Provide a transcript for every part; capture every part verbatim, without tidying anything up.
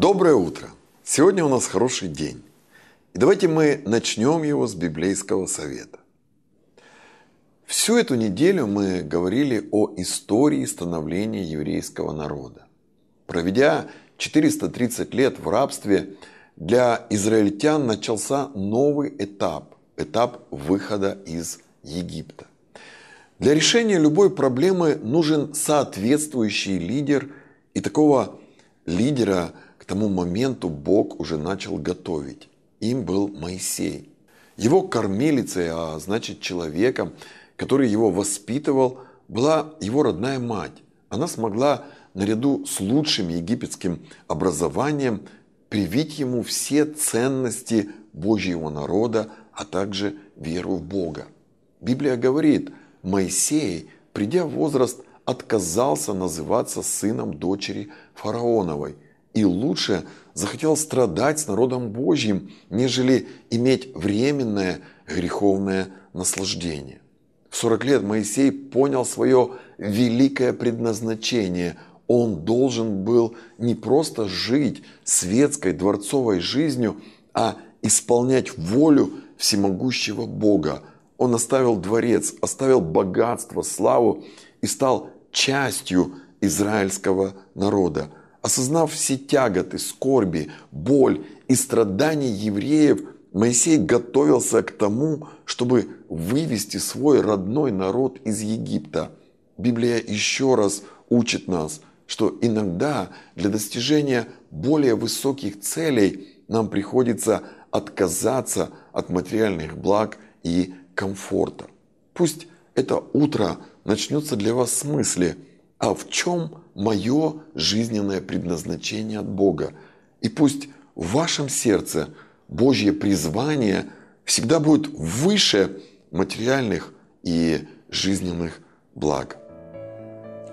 Доброе утро! Сегодня у нас хороший день. И давайте мы начнем его с библейского совета. Всю эту неделю мы говорили о истории становления еврейского народа. Проведя четыреста тридцать лет в рабстве, для израильтян начался новый этап, этап выхода из Египта. Для решения любой проблемы нужен соответствующий лидер, и такого лидера к тому моменту Бог уже начал готовить. Им был Моисей. Его кормилицей, а значит человеком, который его воспитывал, была его родная мать. Она смогла наряду с лучшим египетским образованием привить ему все ценности Божьего народа, а также веру в Бога. Библия говорит, Моисей, придя в возраст, отказался называться сыном дочери Фараоновой и лучше захотел страдать с народом Божьим, нежели иметь временное греховное наслаждение. В сорок лет Моисей понял свое великое предназначение. Он должен был не просто жить светской дворцовой жизнью, а исполнять волю всемогущего Бога. Он оставил дворец, оставил богатство, славу и стал частью израильского народа. Осознав все тяготы, скорби, боль и страдания евреев, Моисей готовился к тому, чтобы вывести свой родной народ из Египта. Библия еще раз учит нас, что иногда для достижения более высоких целей нам приходится отказаться от материальных благ и комфорта. Пусть это утро начнется для вас с мысли, а в чем мое жизненное предназначение от Бога? И пусть в вашем сердце Божье призвание всегда будет выше материальных и жизненных благ.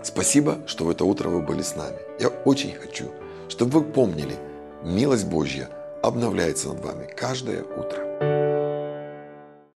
Спасибо, что в это утро вы были с нами. Я очень хочу, чтобы вы помнили, милость Божья обновляется над вами каждое утро.